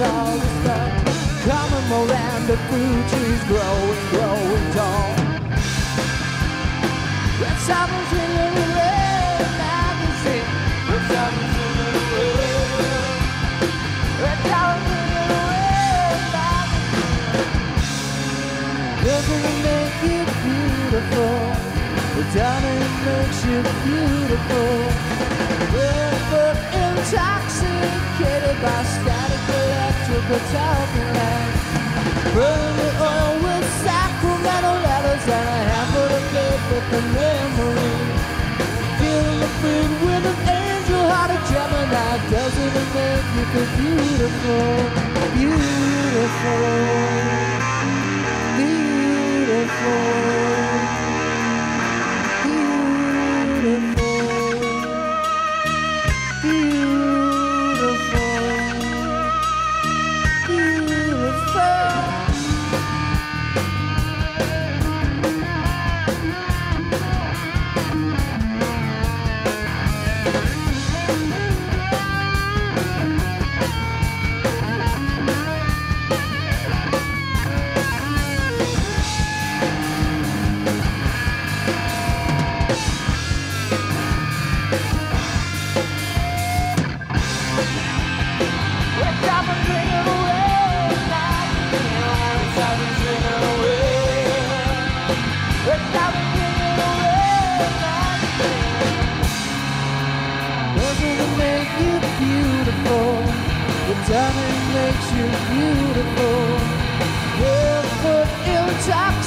all the sun coming more and the fruit trees growing, growing tall. Red summers in the river magazine. Red summers in the river. Red summers in the river magazine. Doesn't it make you beautiful? Well, darling, it makes you beautiful. Beautiful, intoxicated by static electrical talking lines. Burn it all with sacramental letters and a hammer to play with the memory. Feeling the food with an angel heart of Gemini. Doesn't it make you feel beautiful? Beautiful. Beautiful. It makes you beautiful. Barefoot in top.